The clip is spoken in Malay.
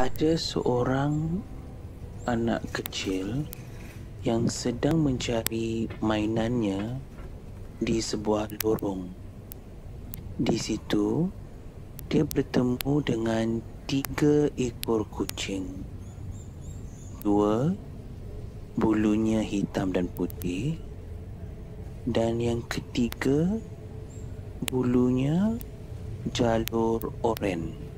Ada seorang anak kecil yang sedang mencari mainannya di sebuah lorong. Di situ, dia bertemu dengan 3 ekor kucing. 2 bulunya hitam dan putih, dan yang ketiga bulunya jalur oranye.